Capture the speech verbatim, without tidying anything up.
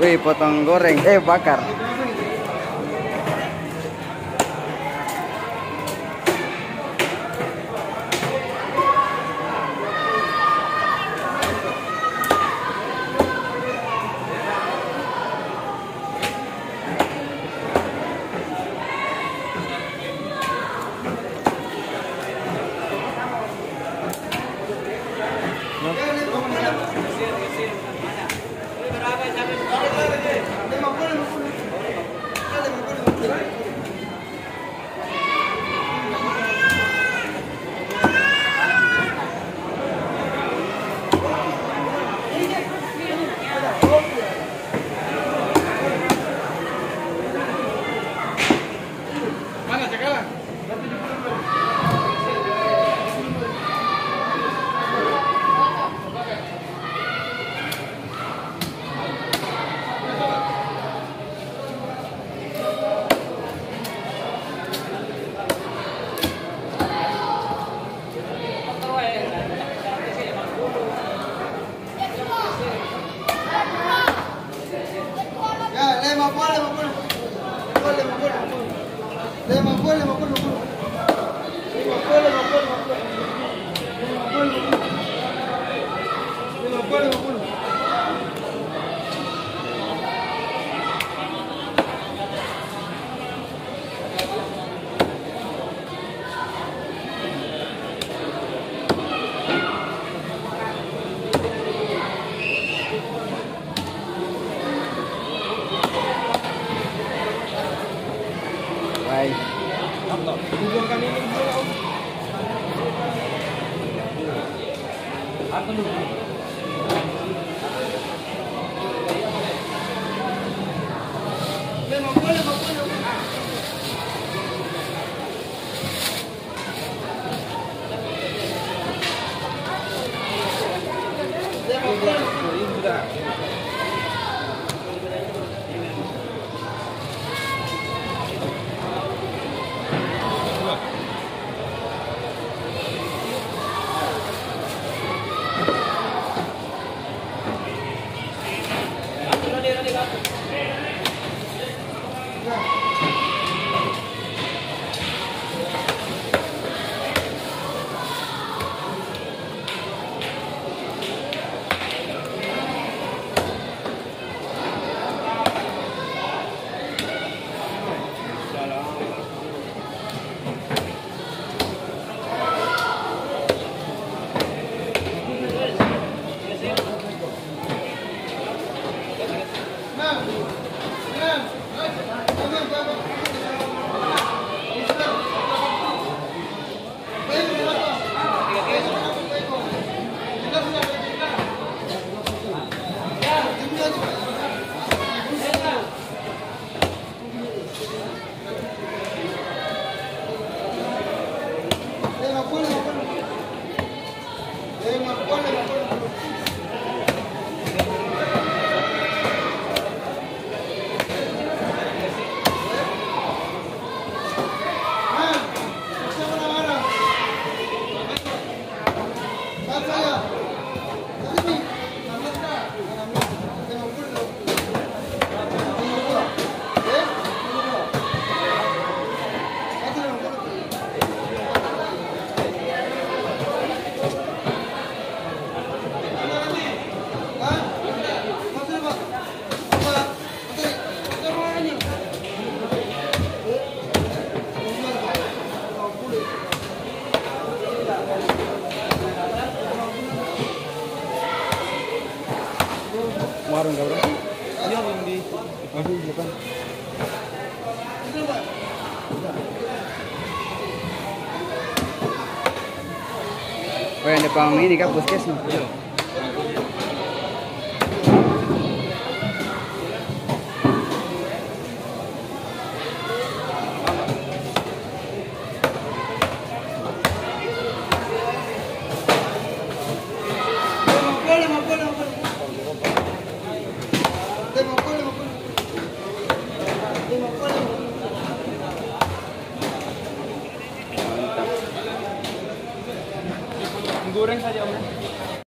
Wih, potong goreng, eh bakar. Ini Pak ini kan puskesmas.